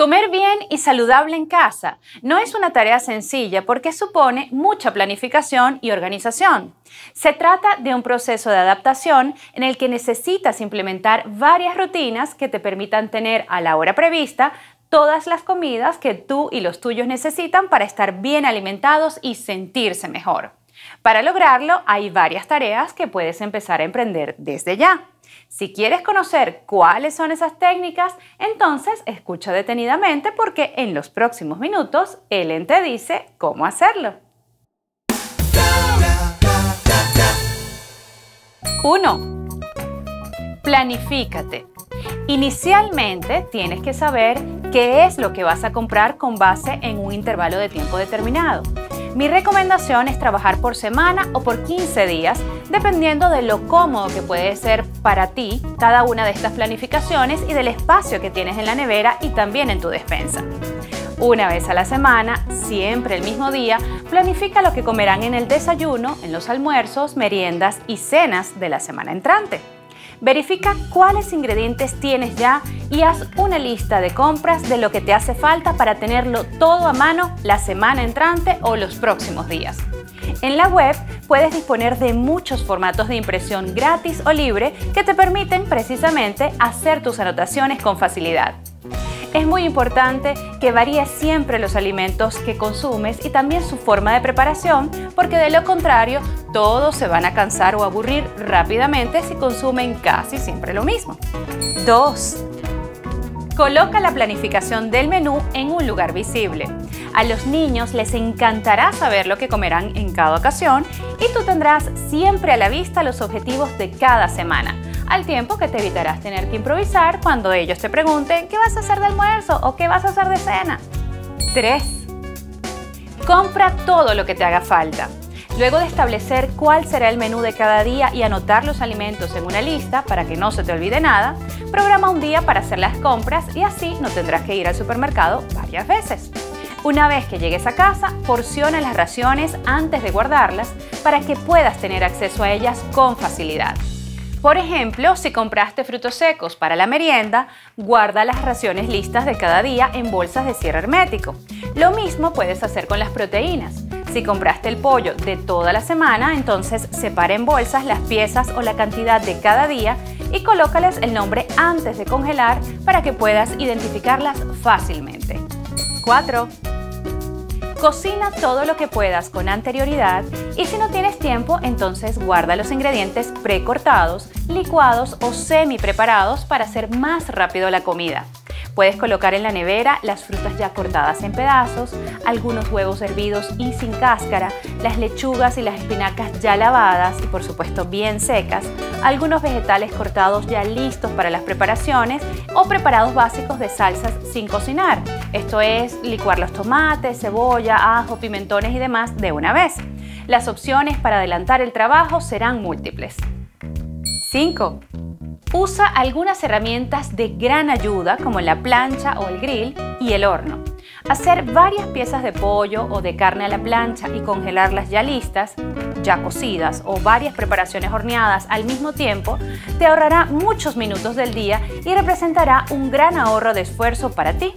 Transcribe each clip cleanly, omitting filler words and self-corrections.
Comer bien y saludable en casa no es una tarea sencilla porque supone mucha planificación y organización. Se trata de un proceso de adaptación en el que necesitas implementar varias rutinas que te permitan tener a la hora prevista todas las comidas que tú y los tuyos necesitan para estar bien alimentados y sentirse mejor. Para lograrlo, hay varias tareas que puedes empezar a emprender desde ya. Si quieres conocer cuáles son esas técnicas, entonces escucha detenidamente porque en los próximos minutos Ellen te dice cómo hacerlo. 1. Planifícate. Inicialmente tienes que saber qué es lo que vas a comprar con base en un intervalo de tiempo determinado. Mi recomendación es trabajar por semana o por 15 días, dependiendo de lo cómodo que puede ser para ti cada una de estas planificaciones y del espacio que tienes en la nevera y también en tu despensa. Una vez a la semana, siempre el mismo día, planifica lo que comerán en el desayuno, en los almuerzos, meriendas y cenas de la semana entrante. Verifica cuáles ingredientes tienes ya y haz una lista de compras de lo que te hace falta para tenerlo todo a mano la semana entrante o los próximos días. En la web puedes disponer de muchos formatos de impresión gratis o libre que te permiten precisamente hacer tus anotaciones con facilidad. Es muy importante que varíes siempre los alimentos que consumes y también su forma de preparación, porque de lo contrario todos se van a cansar o aburrir rápidamente si consumen casi siempre lo mismo. 2. Coloca la planificación del menú en un lugar visible. A los niños les encantará saber lo que comerán en cada ocasión y tú tendrás siempre a la vista los objetivos de cada semana, al tiempo que te evitarás tener que improvisar cuando ellos te pregunten qué vas a hacer de almuerzo o qué vas a hacer de cena. 3. Compra todo lo que te haga falta. Luego de establecer cuál será el menú de cada día y anotar los alimentos en una lista para que no se te olvide nada, programa un día para hacer las compras y así no tendrás que ir al supermercado varias veces. Una vez que llegues a casa, porciona las raciones antes de guardarlas para que puedas tener acceso a ellas con facilidad. Por ejemplo, si compraste frutos secos para la merienda, guarda las raciones listas de cada día en bolsas de cierre hermético. Lo mismo puedes hacer con las proteínas. Si compraste el pollo de toda la semana, entonces separa en bolsas las piezas o la cantidad de cada día y colócales el nombre antes de congelar para que puedas identificarlas fácilmente. 4. Cocina todo lo que puedas con anterioridad y si no tienes tiempo, entonces guarda los ingredientes precortados, licuados o semi preparados para hacer más rápido la comida. Puedes colocar en la nevera las frutas ya cortadas en pedazos, algunos huevos hervidos y sin cáscara, las lechugas y las espinacas ya lavadas y por supuesto bien secas, algunos vegetales cortados ya listos para las preparaciones o preparados básicos de salsas sin cocinar. Esto es licuar los tomates, cebolla, ajo, pimentones y demás de una vez. Las opciones para adelantar el trabajo serán múltiples. 5. Usa algunas herramientas de gran ayuda como la plancha o el grill y el horno. Hacer varias piezas de pollo o de carne a la plancha y congelarlas ya listas, ya cocidas o varias preparaciones horneadas al mismo tiempo te ahorrará muchos minutos del día y representará un gran ahorro de esfuerzo para ti.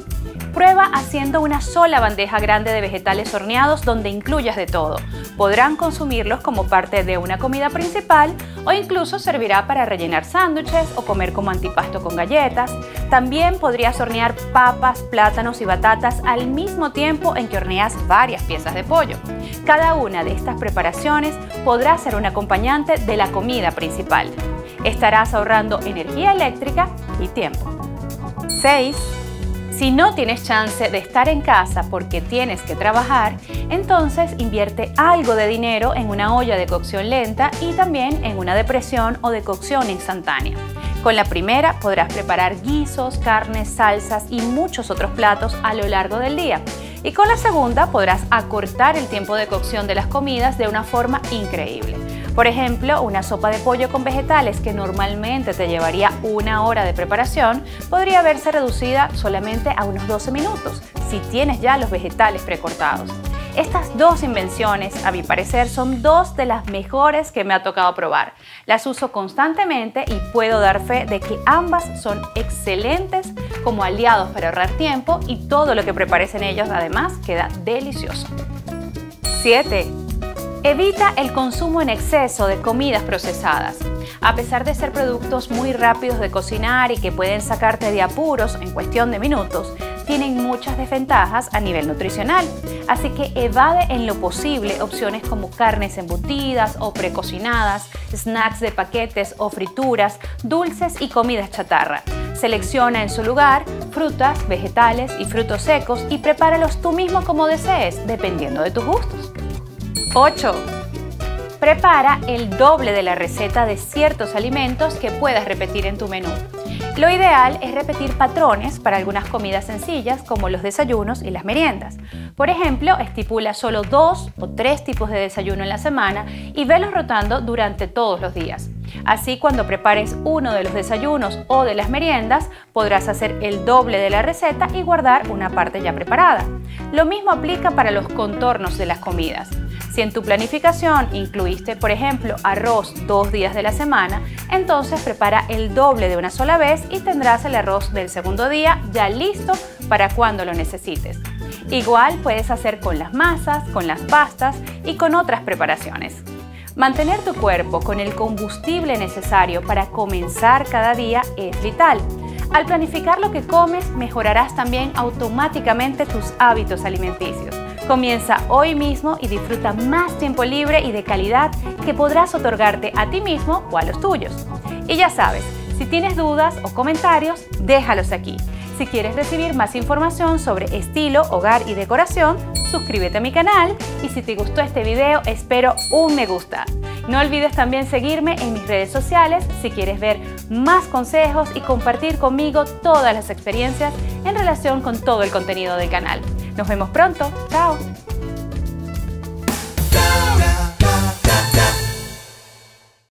Prueba haciendo una sola bandeja grande de vegetales horneados donde incluyas de todo. Podrán consumirlos como parte de una comida principal o incluso servirá para rellenar sándwiches o comer como antipasto con galletas. También podrías hornear papas, plátanos y batatas al mismo tiempo en que horneas varias piezas de pollo. Cada una de estas preparaciones podrá ser un acompañante de la comida principal. Estarás ahorrando energía eléctrica y tiempo. 6. Si no tienes chance de estar en casa porque tienes que trabajar, entonces invierte algo de dinero en una olla de cocción lenta y también en una de presión o de cocción instantánea. Con la primera podrás preparar guisos, carnes, salsas y muchos otros platos a lo largo del día. Y con la segunda podrás acortar el tiempo de cocción de las comidas de una forma increíble. Por ejemplo, una sopa de pollo con vegetales que normalmente te llevaría una hora de preparación podría verse reducida solamente a unos 12 minutos si tienes ya los vegetales precortados. Estas dos invenciones, a mi parecer, son dos de las mejores que me ha tocado probar. Las uso constantemente y puedo dar fe de que ambas son excelentes como aliados para ahorrar tiempo, y todo lo que prepares en ellos además queda delicioso. 7. Evita el consumo en exceso de comidas procesadas. A pesar de ser productos muy rápidos de cocinar y que pueden sacarte de apuros en cuestión de minutos, tienen muchas desventajas a nivel nutricional, así que evade en lo posible opciones como carnes embutidas o precocinadas, snacks de paquetes o frituras, dulces y comidas chatarra. Selecciona en su lugar frutas, vegetales y frutos secos y prepáralos tú mismo como desees, dependiendo de tus gustos. 8. Prepara el doble de la receta de ciertos alimentos que puedas repetir en tu menú. Lo ideal es repetir patrones para algunas comidas sencillas como los desayunos y las meriendas. Por ejemplo, estipula solo 2 o 3 tipos de desayuno en la semana y velos rotando durante todos los días. Así, cuando prepares uno de los desayunos o de las meriendas, podrás hacer el doble de la receta y guardar una parte ya preparada. Lo mismo aplica para los contornos de las comidas. Si en tu planificación incluiste, por ejemplo, arroz 2 días de la semana, entonces prepara el doble de una sola vez y tendrás el arroz del segundo día ya listo para cuando lo necesites. Igual puedes hacer con las masas, con las pastas y con otras preparaciones. Mantener tu cuerpo con el combustible necesario para comenzar cada día es vital. Al planificar lo que comes, mejorarás también automáticamente tus hábitos alimenticios. Comienza hoy mismo y disfruta más tiempo libre y de calidad que podrás otorgarte a ti mismo o a los tuyos. Y ya sabes, si tienes dudas o comentarios, déjalos aquí. Si quieres recibir más información sobre estilo, hogar y decoración, suscríbete a mi canal, y si te gustó este video, espero un me gusta. No olvides también seguirme en mis redes sociales si quieres ver más consejos y compartir conmigo todas las experiencias en relación con todo el contenido del canal. Nos vemos pronto. Chao.